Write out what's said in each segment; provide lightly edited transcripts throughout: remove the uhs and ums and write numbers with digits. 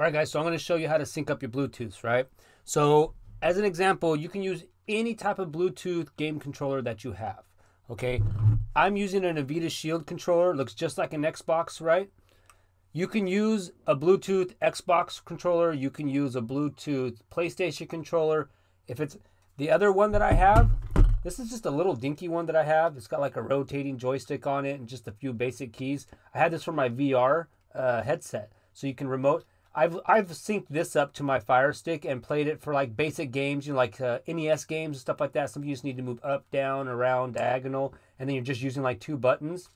All right, guys, so I'm going to show you how to sync up your Bluetooth, right? So as an example, you can use any type of Bluetooth game controller that you have, okay? I'm using an Nvidia Shield controller. It looks just like an Xbox, right? You can use a Bluetooth Xbox controller. You can use a Bluetooth PlayStation controller. If it's the other one that I have, this is just a little dinky one that I have. It's got like a rotating joystick on it and just a few basic keys. I had this for my VR headset, so you can remote. I've synced this up to my Fire Stick and played it for like basic games, you know, like NES games and stuff like that. Some of you just need to move up, down, around, diagonal, and then you're just using like two buttons.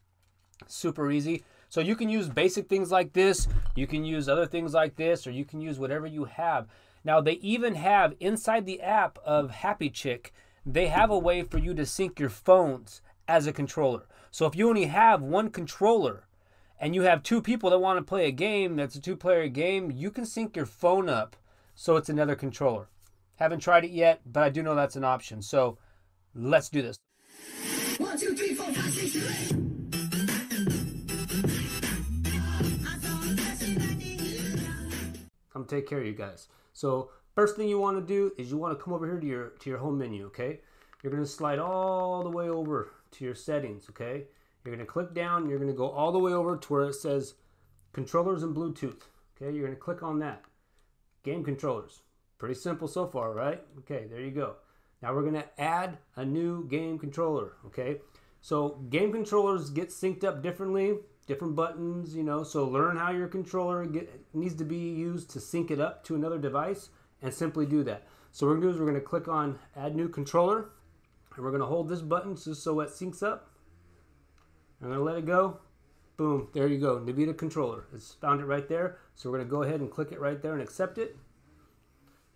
Super easy. So you can use basic things like this. You can use other things like this, or you can use whatever you have. Now they even have inside the app of Happy Chick, they have a way for you to sync your phones as a controller. So if you only have one controller and you have two people that want to play a game that's a two-player game, you can sync your phone up so it's another controller. Haven't tried it yet, but I do know that's an option. So let's do this. 1, 2, 3, 4, 5, 6, 7, 8. I'm gonna take care of you guys. So first thing you want to do is you want to come over here to your home menu, okay? You're going to slide all the way over to your settings, okay? You're going to click down. You're going to go all the way over to where it says controllers and Bluetooth, okay? You're going to click on that. Game controllers. Pretty simple so far, right? Okay, there you go. Now we're going to add a new game controller, okay? So game controllers get synced up differently, different buttons, you know, so learn how your controller needs to be used to sync it up to another device. And simply do that. So what we're gonna do is we're gonna click on Add New Controller, and we're gonna hold this button just so it syncs up. I'm gonna let it go. Boom, there you go, Nvidia controller. It's found it right there. So we're gonna go ahead and click it right there and accept it.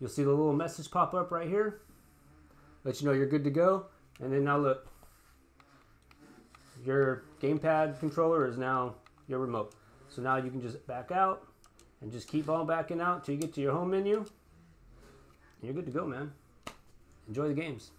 You'll see the little message pop up right here. Let you know you're good to go. And then now look, your gamepad controller is now your remote. So now you can just back out and just keep on backing out till you get to your home menu. You're good to go, man. Enjoy the games.